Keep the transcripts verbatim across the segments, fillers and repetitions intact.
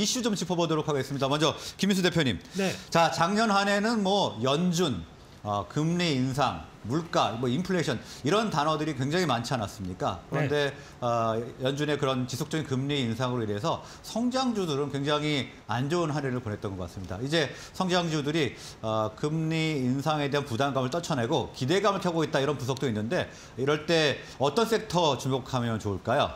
이슈 좀 짚어보도록 하겠습니다. 먼저 김민수 대표님. 네. 자, 작년 한 해는 뭐 연준, 어, 금리 인상, 물가, 뭐 인플레이션 이런 단어들이 굉장히 많지 않았습니까? 그런데 네. 어, 연준의 그런 지속적인 금리 인상으로 인해서 성장주들은 굉장히 안 좋은 한 해를 보냈던 것 같습니다. 이제 성장주들이 어, 금리 인상에 대한 부담감을 떨쳐내고 기대감을 켜고 있다 이런 분석도 있는데 이럴 때 어떤 섹터 주목하면 좋을까요?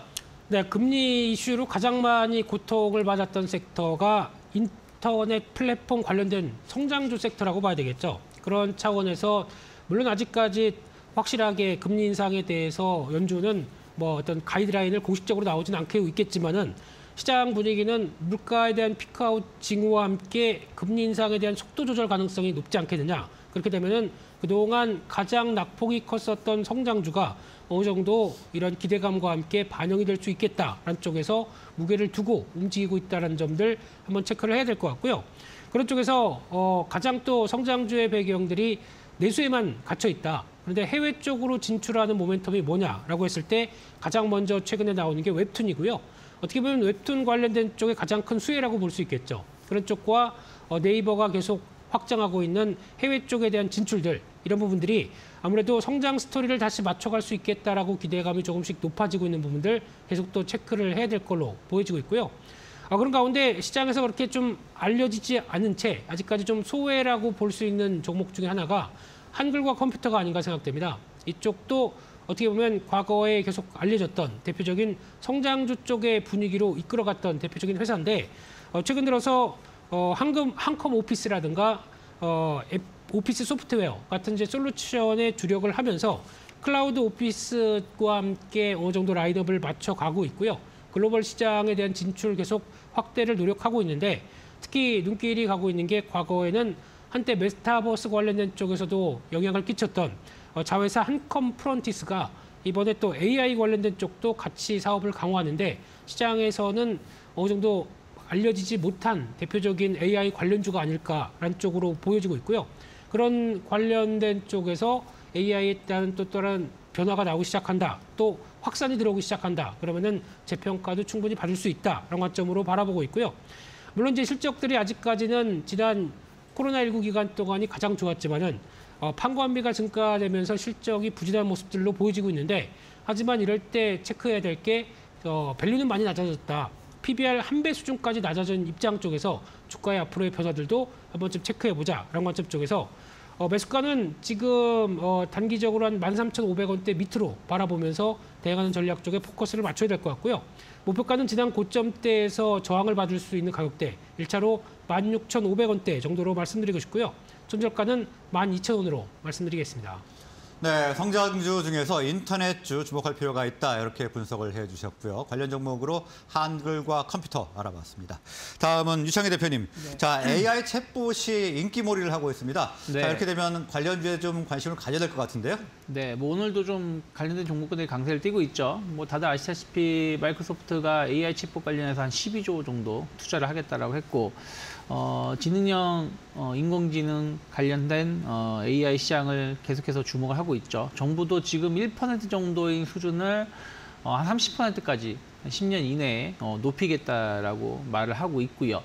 네, 금리 이슈로 가장 많이 고통을 받았던 섹터가 인터넷 플랫폼 관련된 성장주 섹터라고 봐야 되겠죠. 그런 차원에서 물론 아직까지 확실하게 금리 인상에 대해서 연준은 뭐 어떤 가이드라인을 공식적으로 나오진 않게 있겠지만은 시장 분위기는 물가에 대한 피크아웃 징후와 함께 금리 인상에 대한 속도 조절 가능성이 높지 않겠느냐. 그렇게 되면은 그동안 가장 낙폭이 컸었던 성장주가 어느 정도 이런 기대감과 함께 반영이 될 수 있겠다라는 쪽에서 무게를 두고 움직이고 있다는 점들 한번 체크를 해야 될 것 같고요. 그런 쪽에서 어, 가장 또 성장주의 배경들이 내수에만 갇혀 있다. 그런데 해외 쪽으로 진출하는 모멘텀이 뭐냐라고 했을 때 가장 먼저 최근에 나오는 게 웹툰이고요. 어떻게 보면 웹툰 관련된 쪽에 가장 큰 수혜라고 볼 수 있겠죠. 그런 쪽과 어, 네이버가 계속 확장하고 있는 해외 쪽에 대한 진출들 이런 부분들이 아무래도 성장 스토리를 다시 맞춰갈 수 있겠다라고 기대감이 조금씩 높아지고 있는 부분들 계속 또 체크를 해야 될 걸로 보여지고 있고요. 아, 그런 가운데 시장에서 그렇게 좀 알려지지 않은 채 아직까지 좀 소외라고 볼 수 있는 종목 중에 하나가 한글과 컴퓨터가 아닌가 생각됩니다. 이쪽도 어떻게 보면 과거에 계속 알려졌던 대표적인 성장주 쪽의 분위기로 이끌어갔던 대표적인 회사인데 어, 최근 들어서 어, 한금, 한컴 오피스라든가 어, 오피스 소프트웨어 같은 이제 솔루션에 주력을 하면서 클라우드 오피스와 함께 어느 정도 라인업을 맞춰가고 있고요. 글로벌 시장에 대한 진출 계속 확대를 노력하고 있는데 특히 눈길이 가고 있는 게 과거에는 한때 메타버스 관련된 쪽에서도 영향을 끼쳤던 자회사 한컴 프론티스가 이번에 또 에이아이 관련된 쪽도 같이 사업을 강화하는데 시장에서는 어느 정도 알려지지 못한 대표적인 에이아이 관련주가 아닐까라는 쪽으로 보여지고 있고요. 그런 관련된 쪽에서 에이아이에 따른 또 다른 변화가 나오기 시작한다. 또 확산이 들어오기 시작한다. 그러면은 재평가도 충분히 받을 수 있다. 이런 관점으로 바라보고 있고요. 물론 이제 실적들이 아직까지는 지난 코로나 일구 기간 동안이 가장 좋았지만은 어, 판관비가 증가되면서 실적이 부진한 모습들로 보여지고 있는데 하지만 이럴 때 체크해야 될 게 어, 밸류는 많이 낮아졌다. 피비알 한 배 수준까지 낮아진 입장 쪽에서 주가의 앞으로의 변화들도 한번 좀 체크해보자. 이런 관점 쪽에서 어, 매수가는 지금 어, 단기적으로 한 만 삼천오백 원대 밑으로 바라보면서 대응하는 전략 쪽에 포커스를 맞춰야 될 것 같고요. 목표가는 지난 고점대에서 저항을 받을 수 있는 가격대 일 차로 만 육천오백 원대 정도로 말씀드리고 싶고요. 손절가는 만 이천 원으로 말씀드리겠습니다. 네, 성장주 중에서 인터넷주 주목할 필요가 있다 이렇게 분석을 해주셨고요. 관련 종목으로 한글과 컴퓨터 알아봤습니다. 다음은 유창희 대표님. 네. 자, 에이아이 챗봇이 인기몰이를 하고 있습니다. 네. 자, 이렇게 되면 관련주에 좀 관심을 가져야 될 것 같은데요. 네, 뭐 오늘도 좀 관련된 종목들이 강세를 띄고 있죠. 뭐 다들 아시다시피 마이크로소프트가 에이아이 챗봇 관련해서 한 십이조 정도 투자를 하겠다라고 했고 어, 지능형 어, 인공지능 관련된 어, 에이아이 시장을 계속해서 주목을 하고 있죠. 정부도 지금 일 퍼센트 정도인 수준을 어, 한 삼십 퍼센트까지 한 십 년 이내에 어, 높이겠다라고 말을 하고 있고요.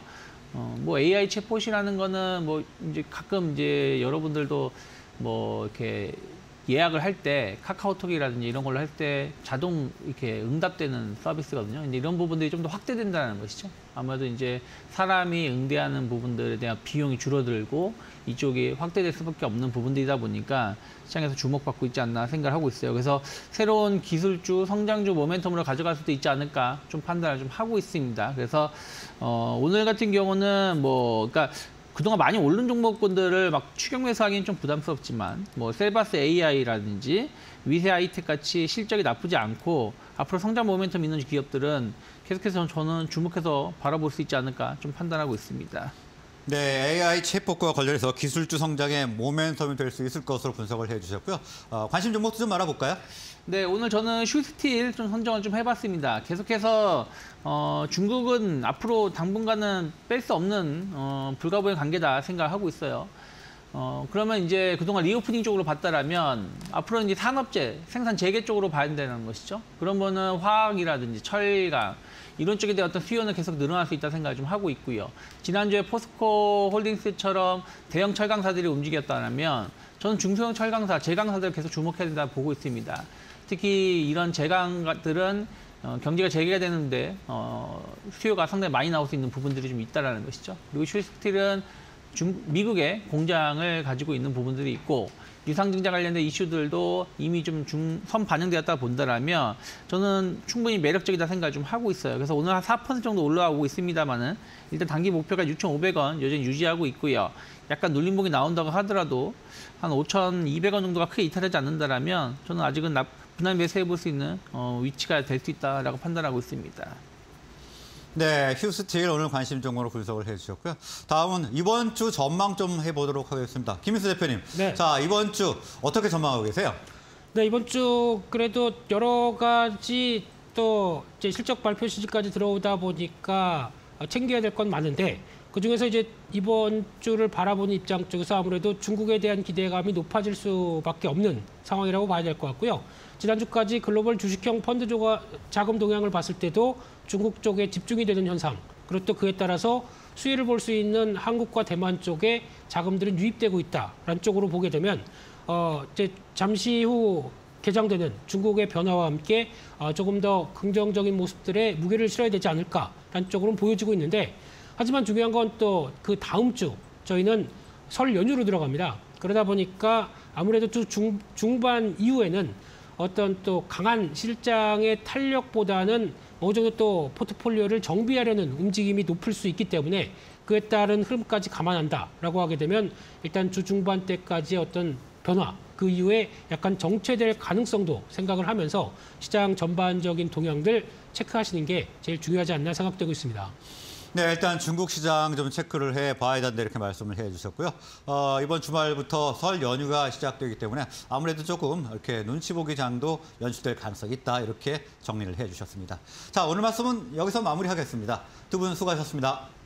어, 뭐 에이아이 챗봇이라는 거는 뭐 이제 가끔 이제 여러분들도 뭐 이렇게 예약을 할 때 카카오톡이라든지 이런 걸로 할 때 자동 이렇게 응답되는 서비스거든요. 근데 이런 부분들이 좀 더 확대된다는 것이죠. 아무래도 이제 사람이 응대하는 부분들에 대한 비용이 줄어들고 이쪽이 확대될 수밖에 없는 부분들이다 보니까 시장에서 주목받고 있지 않나 생각을 하고 있어요. 그래서 새로운 기술주, 성장주 모멘텀으로 가져갈 수도 있지 않을까 좀 판단을 좀 하고 있습니다. 그래서 어, 오늘 같은 경우는 뭐 그러니까 그동안 많이 오른 종목군들을 막 추격 매수하기는 좀 부담스럽지만 뭐 셀바스 에이아이라든지 위세아이텍 같이 실적이 나쁘지 않고 앞으로 성장 모멘텀 있는 기업들은 계속해서 저는 주목해서 바라볼 수 있지 않을까 좀 판단하고 있습니다. 네, 에이아이 챗봇과 관련해서 기술주 성장의 모멘텀이 될 수 있을 것으로 분석을 해주셨고요. 어, 관심 종목도 좀 알아볼까요? 네, 오늘 저는 휴스틸 좀 선정을 좀 해봤습니다. 계속해서 어, 중국은 앞으로 당분간은 뺄 수 없는 어, 불가분의 관계다 생각하고 있어요. 어, 그러면 이제 그동안 리오프닝 쪽으로 봤다라면 앞으로는 이제 산업재, 생산 재개 쪽으로 봐야 된다는 것이죠. 그러면은 화학이라든지 철강, 이런 쪽에 대한 어떤 수요는 계속 늘어날 수 있다는 생각을 좀 하고 있고요. 지난주에 포스코 홀딩스처럼 대형 철강사들이 움직였다면 저는 중소형 철강사, 재강사들을 계속 주목해야 된다고 보고 있습니다. 특히 이런 재강들은 어, 경제가 재개가 되는데 어, 수요가 상당히 많이 나올 수 있는 부분들이 좀 있다는 것이죠. 그리고 휴스틸은 중, 미국의 공장을 가지고 있는 부분들이 있고 유상증자 관련된 이슈들도 이미 좀 중, 선 반영되었다 본다라면 저는 충분히 매력적이다 생각을 좀 하고 있어요. 그래서 오늘 한 사 퍼센트 정도 올라오고 있습니다만은 일단 단기 목표가 육천오백 원 여전히 유지하고 있고요. 약간 눌림목이 나온다고 하더라도 한 오천이백 원 정도가 크게 이탈하지 않는다라면 저는 아직은 납, 분할 매수해볼 수 있는 어, 위치가 될 수 있다라고 판단하고 있습니다. 네, 휴스틸 오늘 관심 종목으로 분석을 해주셨고요. 다음은 이번 주 전망 좀 해보도록 하겠습니다. 김민수 대표님, 네. 자 이번 주 어떻게 전망하고 계세요? 네, 이번 주 그래도 여러 가지 또 이제 실적 발표 시기까지 들어오다 보니까 챙겨야 될 건 많은데 그중에서 이제 이번 주를 바라보는 입장 쪽에서 아무래도 중국에 대한 기대감이 높아질 수밖에 없는 상황이라고 봐야 될 것 같고요. 지난주까지 글로벌 주식형 펀드 조가 자금 동향을 봤을 때도 중국 쪽에 집중이 되는 현상, 그리고 또 그에 따라서 수혜를 볼 수 있는 한국과 대만 쪽에 자금들은 유입되고 있다라는 쪽으로 보게 되면 어, 이제 잠시 후 개장되는 중국의 변화와 함께 어, 조금 더 긍정적인 모습들에 무게를 실어야 되지 않을까라는 쪽으로는 보여지고 있는데 하지만 중요한 건 또 그 다음 주 저희는 설 연휴로 들어갑니다. 그러다 보니까 아무래도 중, 중반 이후에는 어떤 또 강한 실장의 탄력보다는 어느 정도 또 포트폴리오를 정비하려는 움직임이 높을 수 있기 때문에 그에 따른 흐름까지 감안한다라고 하게 되면 일단 주 중반 때까지의 어떤 변화, 그 이후에 약간 정체될 가능성도 생각을 하면서 시장 전반적인 동향들 체크하시는 게 제일 중요하지 않나 생각되고 있습니다. 네, 일단 중국 시장 좀 체크를 해봐야 된다 이렇게 말씀을 해주셨고요. 어, 이번 주말부터 설 연휴가 시작되기 때문에 아무래도 조금 이렇게 눈치 보기 장도 연출될 가능성이 있다 이렇게 정리를 해주셨습니다. 자, 오늘 말씀은 여기서 마무리하겠습니다. 두 분 수고하셨습니다.